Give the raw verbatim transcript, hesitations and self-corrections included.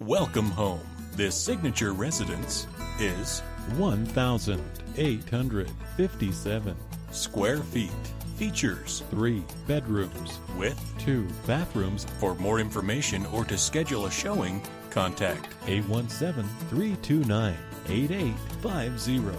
Welcome home. This signature residence is one thousand eight hundred fifty-seven square feet. Features three bedrooms with two bathrooms. For more information or to schedule a showing, contact eight one seven, three two nine, eight eight five zero.